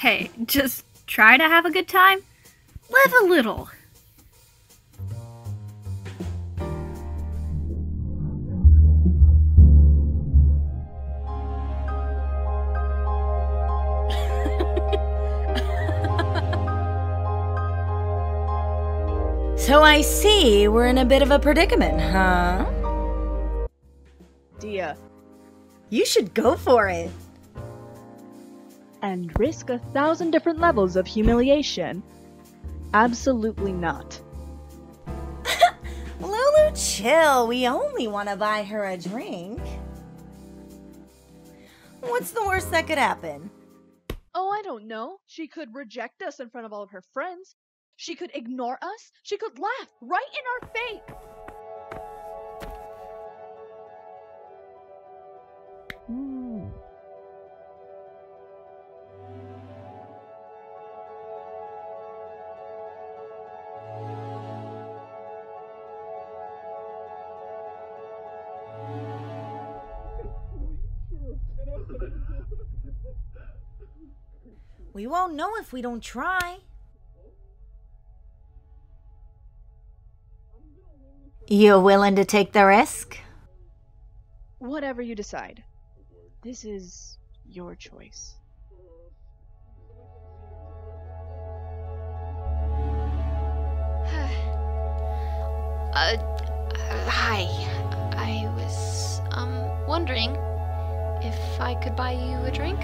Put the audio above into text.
Hey, just try to have a good time. Live a little. So I see we're in a bit of a predicament, huh? Dia, you should go for it. And risk 1,000 different levels of humiliation. Absolutely not. Lulu, chill. We only want to buy her a drink. What's the worst that could happen? Oh, I don't know. She could reject us in front of all of her friends. She could ignore us. She could laugh right in our face. Mm. We won't know if we don't try. You're willing to take the risk? Whatever you decide. This is your choice. Hi. I was, wondering if I could buy you a drink?